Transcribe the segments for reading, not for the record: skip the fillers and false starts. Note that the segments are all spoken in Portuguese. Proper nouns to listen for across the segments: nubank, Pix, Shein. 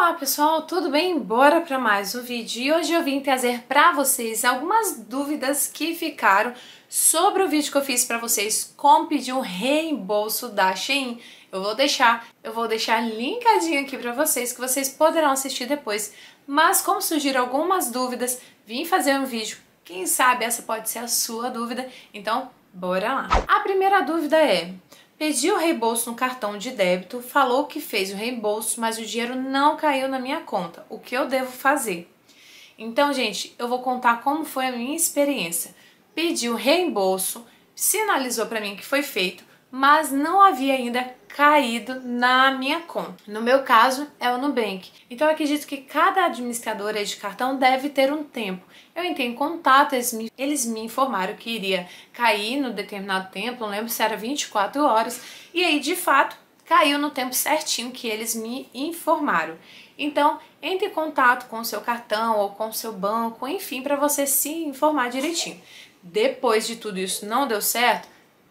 Olá pessoal, tudo bem? Bora para mais um vídeo e hoje eu vim trazer para vocês algumas dúvidas que ficaram sobre o vídeo que eu fiz para vocês como pedir um reembolso da Shein. Eu vou deixar linkadinho aqui para vocês que vocês poderão assistir depois, mas como surgiram algumas dúvidas, vim fazer um vídeo, quem sabe essa pode ser a sua dúvida, então bora lá. A primeira dúvida é: pedi o reembolso no cartão de débito, falou que fez o reembolso, mas o dinheiro não caiu na minha conta. O que eu devo fazer? Então, gente, eu vou contar como foi a minha experiência. Pedi o reembolso, sinalizou para mim que foi feito, mas não havia ainda caído na minha conta. No meu caso, é o Nubank. Então, eu acredito que cada administradora de cartão deve ter um tempo. Eu entrei em contato, eles me informaram que iria cair no determinado tempo, não lembro se era 24 horas, e aí, de fato, caiu no tempo certinho que eles me informaram. Então, entre em contato com o seu cartão ou com o seu banco, enfim, para você se informar direitinho. Depois de tudo isso não deu certo,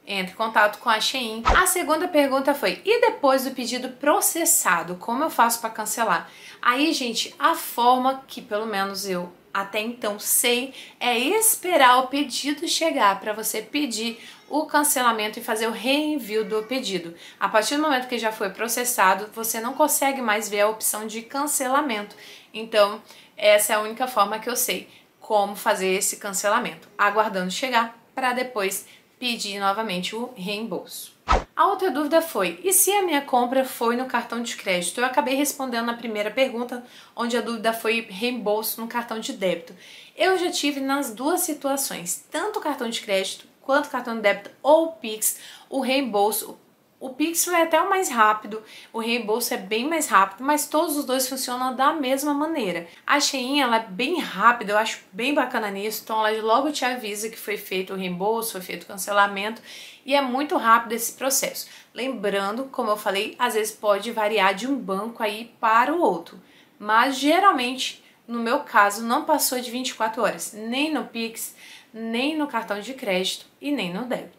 entre em contato com a Shein. A segunda pergunta foi: e depois do pedido processado, como eu faço para cancelar? Aí, gente, a forma que pelo menos eu até então sei é esperar o pedido chegar para você pedir o cancelamento e fazer o reenvio do pedido. A partir do momento que já foi processado, você não consegue mais ver a opção de cancelamento. Então, essa é a única forma que eu sei como fazer esse cancelamento, aguardando chegar para depois pedir novamente o reembolso. A outra dúvida foi: e se a minha compra foi no cartão de crédito? Eu acabei respondendo na primeira pergunta, onde a dúvida foi reembolso no cartão de débito. Eu já tive nas duas situações, tanto o cartão de crédito quanto o cartão de débito ou o Pix, o reembolso. O Pix é até o mais rápido, o reembolso é bem mais rápido, mas todos os dois funcionam da mesma maneira. A Shein, ela é bem rápida, eu acho bem bacana nisso, então ela logo te avisa que foi feito o reembolso, foi feito o cancelamento, e é muito rápido esse processo. Lembrando, como eu falei, às vezes pode variar de um banco aí para o outro, mas geralmente, no meu caso, não passou de 24 horas, nem no Pix, nem no cartão de crédito e nem no débito.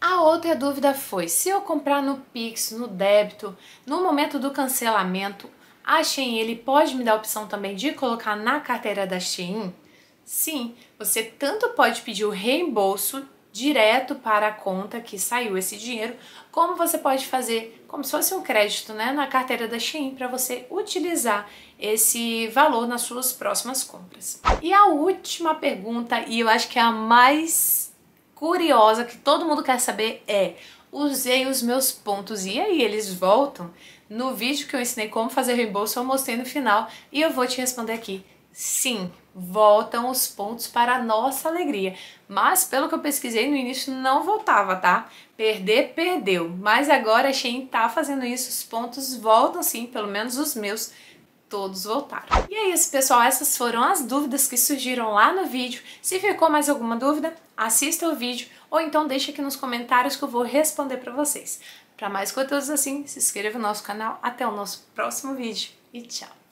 A outra dúvida foi: se eu comprar no Pix, no débito, no momento do cancelamento, a Shein, ele pode me dar a opção também de colocar na carteira da Shein? Sim, você tanto pode pedir o reembolso direto para a conta que saiu esse dinheiro, como você pode fazer como se fosse um crédito, né, na carteira da Shein, para você utilizar esse valor nas suas próximas compras. E a última pergunta, e eu acho que é a mais curiosa, que todo mundo quer saber, é: usei os meus pontos e aí eles voltam? No vídeo que eu ensinei como fazer reembolso, eu mostrei no final e eu vou te responder aqui. Sim, voltam os pontos para a nossa alegria, mas pelo que eu pesquisei no início não voltava, tá? Perder, perdeu, mas agora a Shein tá fazendo isso, os pontos voltam sim, pelo menos os meus, todos voltaram. E é isso, pessoal, essas foram as dúvidas que surgiram lá no vídeo. Se ficou mais alguma dúvida, assista o vídeo ou então deixa aqui nos comentários que eu vou responder para vocês. Para mais conteúdos assim, se inscreva no nosso canal. Até o nosso próximo vídeo e tchau!